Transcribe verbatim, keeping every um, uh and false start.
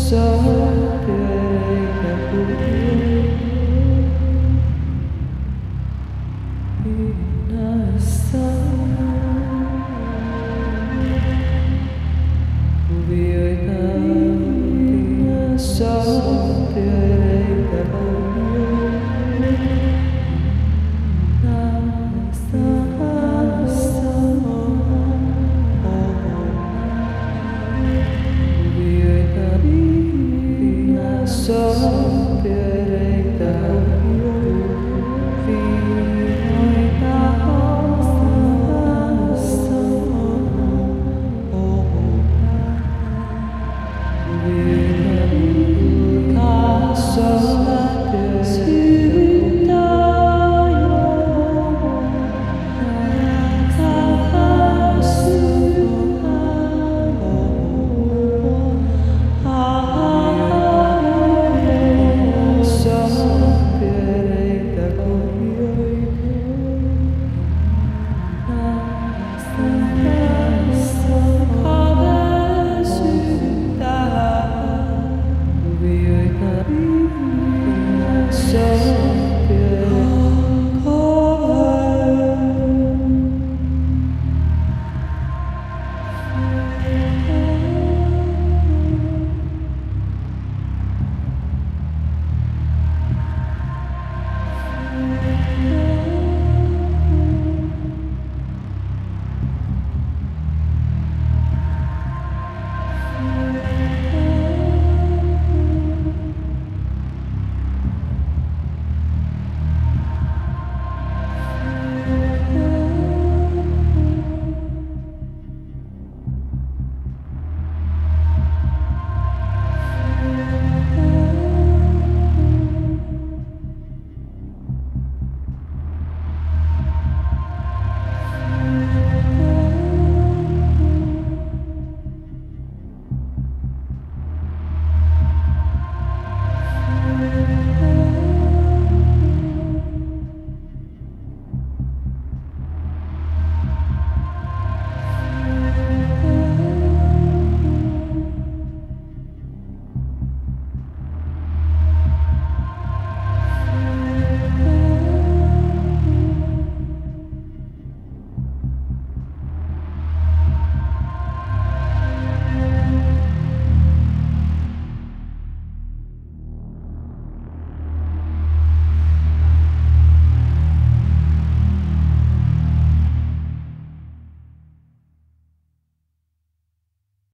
We're gonna be so happy.